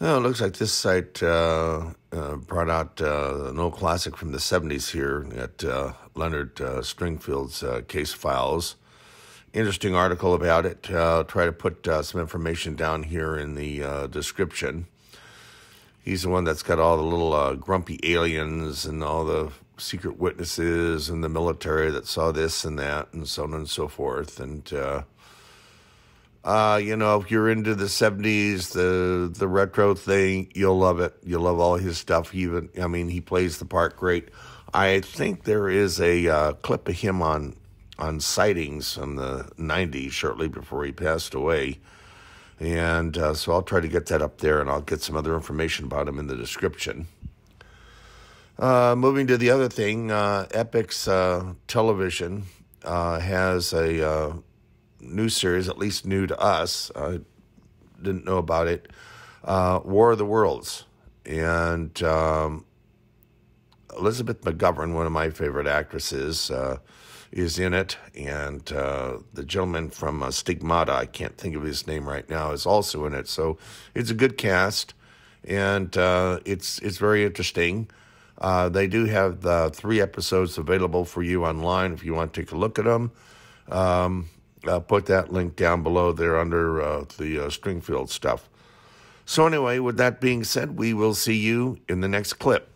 Well, it looks like this site brought out an old classic from the 70s here at Leonard Stringfield's case files. Interesting article about it. I'll try to put some information down here in the description. He's the one that's got all the little grumpy aliens and all the secret witnesses and the military that saw this and that and so on and so forth. And you know, if you're into the 70s, the retro thing, you'll love it. You'll love all his stuff. Even, I mean, he plays the part great. I think there is a clip of him on Sightings from the 90s, shortly before he passed away. And so I'll try to get that up there, and I'll get some other information about him in the description. Moving to the other thing, Epix Television has a new series, at least new to us. I didn't know about it. War of the Worlds. And Elizabeth McGovern, one of my favorite actresses, is in it, and the gentleman from Stigmata, I can't think of his name right now, is also in it. So it's a good cast, and it's very interesting. They do have the 3 episodes available for you online if you want to take a look at them. I'll put that link down below there under the Stringfield stuff. So anyway, with that being said, we will see you in the next clip.